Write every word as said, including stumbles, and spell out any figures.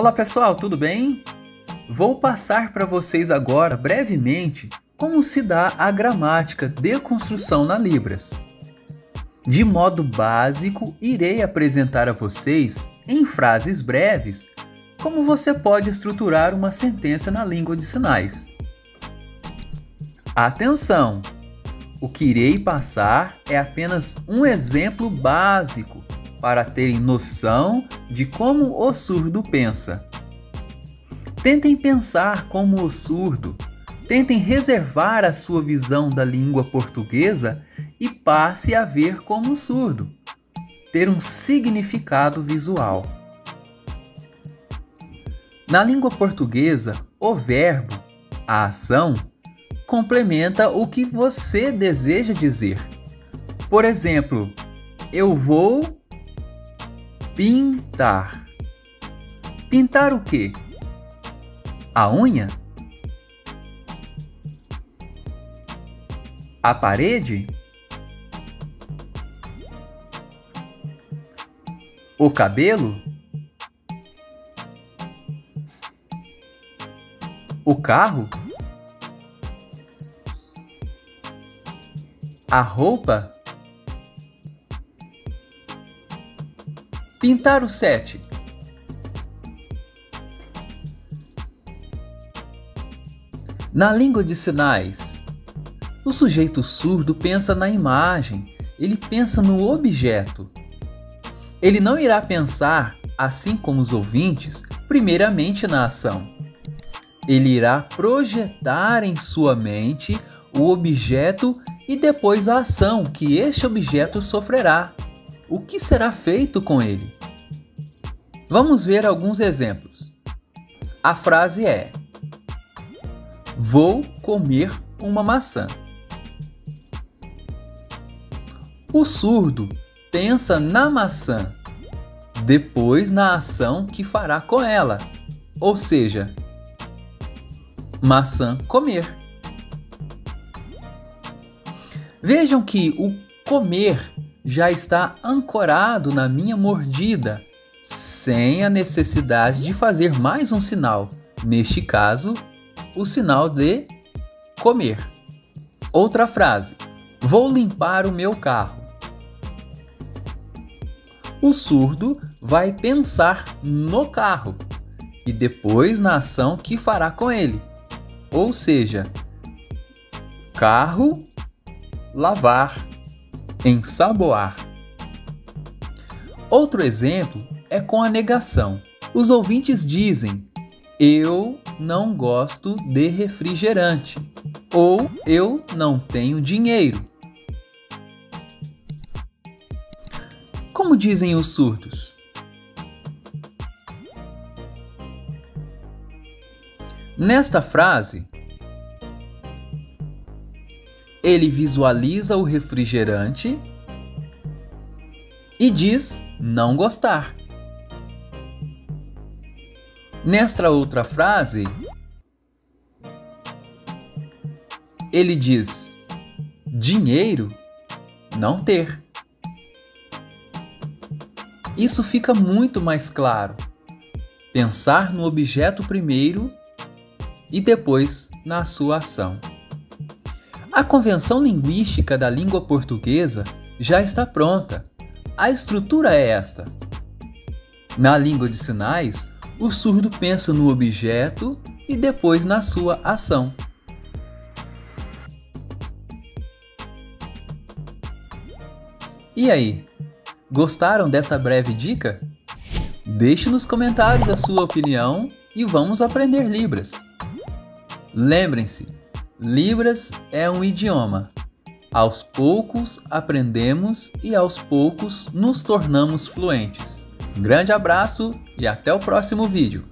Olá pessoal, tudo bem? Vou passar para vocês agora, brevemente, como se dá a gramática de construção na Libras. De modo básico, irei apresentar a vocês, em frases breves, como você pode estruturar uma sentença na língua de sinais. Atenção! O que irei passar é apenas um exemplo básico para terem noção de como o surdo pensa. Tentem pensar como o surdo, tentem reservar a sua visão da língua portuguesa e passe a ver como o surdo, ter um significado visual. Na língua portuguesa, o verbo, a ação, complementa o que você deseja dizer. Por exemplo, eu vou pintar. Pintar o quê? A unha? A parede? O cabelo? O carro? A roupa? Pintar o sete. Na língua de sinais, o sujeito surdo pensa na imagem, ele pensa no objeto. Ele não irá pensar, assim como os ouvintes, primeiramente na ação. Ele irá projetar em sua mente o objeto e depois a ação que este objeto sofrerá. O que será feito com ele? Vamos ver alguns exemplos. A frase é: vou comer uma maçã. O surdo pensa na maçã, depois na ação que fará com ela, ou seja, maçã comer. Vejam que o comer já está ancorado na minha mordida, sem a necessidade de fazer mais um sinal, neste caso, o sinal de comer. Outra frase: vou limpar o meu carro. O surdo vai pensar no carro e depois na ação que fará com ele, ou seja, carro, lavar, ensaboar. Outro exemplo é com a negação. Os ouvintes dizem: eu não gosto de refrigerante, ou eu não tenho dinheiro. Como dizem os surdos? Nesta frase, ele visualiza o refrigerante e diz não gostar. Nesta outra frase, ele diz dinheiro, não ter. Isso fica muito mais claro. Pensar no objeto primeiro e depois na sua ação. A convenção linguística da língua portuguesa já está pronta. A estrutura é esta. Na língua de sinais, o surdo pensa no objeto e depois na sua ação. E aí, gostaram dessa breve dica? Deixe nos comentários a sua opinião e vamos aprender Libras. Lembrem-se! Libras é um idioma. Aos poucos aprendemos e aos poucos nos tornamos fluentes. Um grande abraço e até o próximo vídeo!